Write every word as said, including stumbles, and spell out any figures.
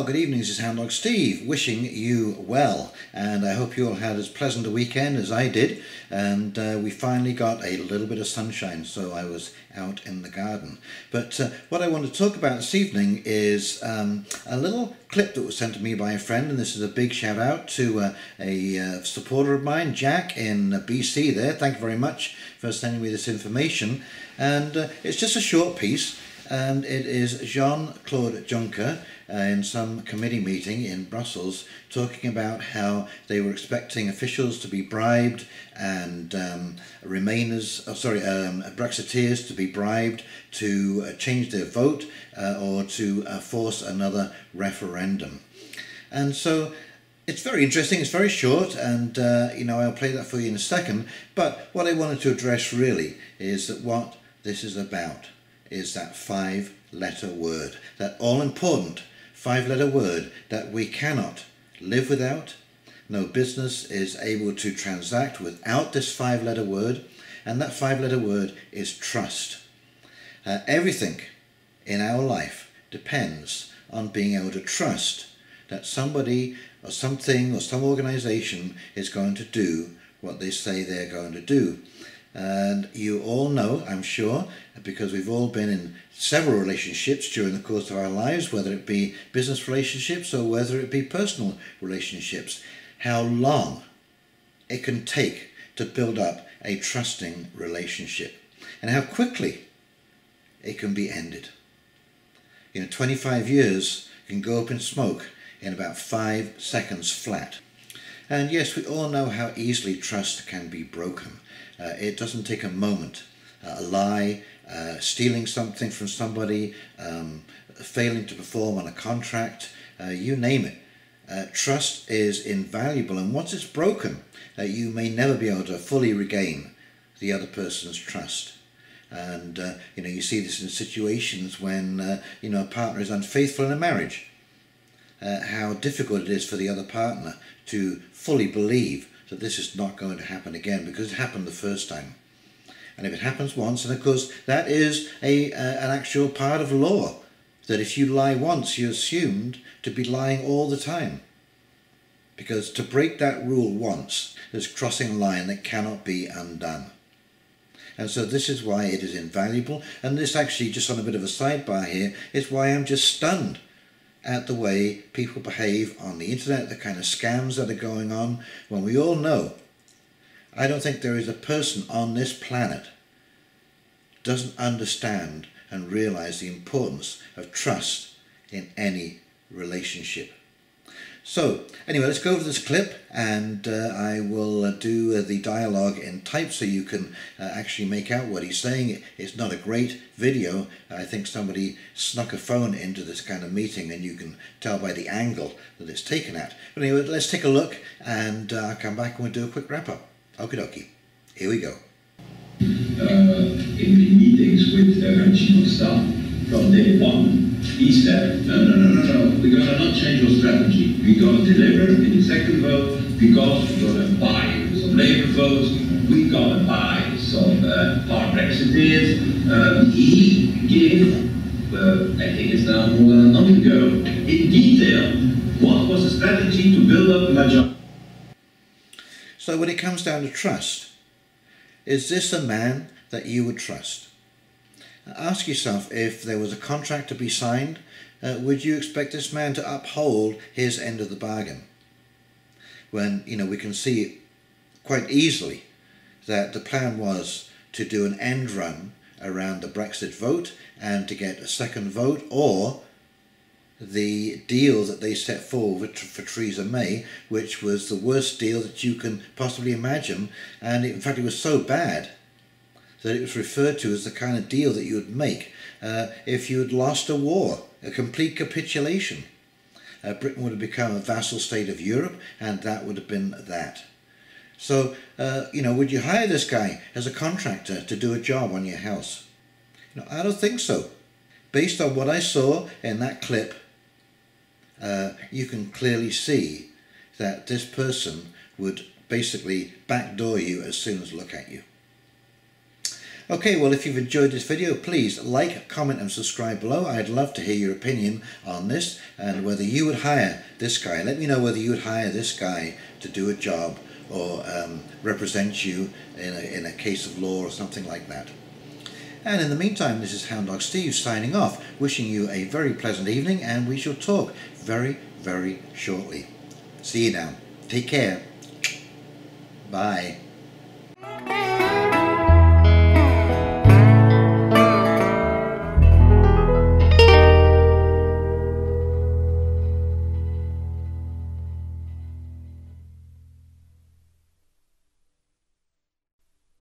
Well, good evening, this is Hound Dog Steve, wishing you well, and I hope you all had as pleasant a weekend as I did, and uh, we finally got a little bit of sunshine, so I was out in the garden. But uh, what I want to talk about this evening is um, a little clip that was sent to me by a friend, and this is a big shout out to uh, a uh, supporter of mine, Jack in uh, B C there. Thank you very much for sending me this information, and uh, it's just a short piece. And it is Jean-Claude Juncker uh, in some committee meeting in Brussels talking about how they were expecting officials to be bribed and um, Remainers, oh, sorry, um, Brexiteers to be bribed to uh, change their vote uh, or to uh, force another referendum. And so it's very interesting, it's very short, and uh, you know, I'll play that for you in a second. But what I wanted to address really is that what this is about is that five-letter word, that all-important five-letter word that we cannot live without. No business is able to transact without this five-letter word, and that five-letter word is trust. Uh, everything in our life depends on being able to trust that somebody or something or some organization is going to do what they say they're going to do. And you all know, I'm sure, because we've all been in several relationships during the course of our lives, whether it be business relationships or whether it be personal relationships, how long it can take to build up a trusting relationship and how quickly it can be ended. You know, twenty-five years can go up in smoke in about five seconds flat. And yes, we all know how easily trust can be broken. Uh, it doesn't take a moment. Uh, a lie, uh, stealing something from somebody, um, failing to perform on a contract, uh, you name it. Uh, trust is invaluable, and once it's broken, uh, you may never be able to fully regain the other person's trust. And uh, you know, you see this in situations when uh, you know, a partner is unfaithful in a marriage. Uh, how difficult it is for the other partner to fully believe that this is not going to happen again, because it happened the first time. And if it happens once, and of course that is a uh, an actual part of law, that if you lie once, you're assumed to be lying all the time. Because to break that rule once is crossing a line that cannot be undone. And so this is why it is invaluable, and this actually, just on a bit of a sidebar here, is why I'm just stunned at the way people behave on the internet, the kind of scams that are going on, when we all know, I don't think there is a person on this planet doesn't understand and realize the importance of trust in any relationship. So anyway, let's go over this clip, and uh, I will uh, do uh, the dialogue in type so you can uh, actually make out what he's saying. It's not a great video. I think somebody snuck a phone into this kind of meeting, and you can tell by the angle that it's taken at. But anyway, let's take a look, and uh, I'll come back and we'll do a quick wrap-up. Okie dokie. Here we go. Uh, in the meetings with the chief of staff from day one, he said, no, no, no, no, no, we're going to not change our strategy. We're going to deliver in the second vote because we're going to buy some Labour votes, we're going to buy some uh, hard Brexiteers. Um, he gave, uh, I think it's now more than a month ago, in detail, what was the strategy to build up the majority. So when it comes down to trust, is this a man that you would trust? Ask yourself, if there was a contract to be signed, uh, would you expect this man to uphold his end of the bargain? When, you know, we can see quite easily that the plan was to do an end run around the Brexit vote and to get a second vote, or the deal that they set forward for Theresa May, which was the worst deal that you can possibly imagine. And in fact, it was so bad that it was referred to as the kind of deal that you would make uh, if you had lost a war, a complete capitulation. Uh, Britain would have become a vassal state of Europe, and that would have been that. So, uh, you know, would you hire this guy as a contractor to do a job on your house? No, I don't think so. Based on what I saw in that clip, uh, you can clearly see that this person would basically backdoor you as soon as look at you. Okay, well, if you've enjoyed this video, please like, comment and subscribe below. I'd love to hear your opinion on this and whether you would hire this guy. Let me know whether you would hire this guy to do a job or um, represent you in a, in a case of law or something like that. And in the meantime, this is Hound Dog Steve signing off, wishing you a very pleasant evening, and we shall talk very, very shortly. See you now. Take care. Bye.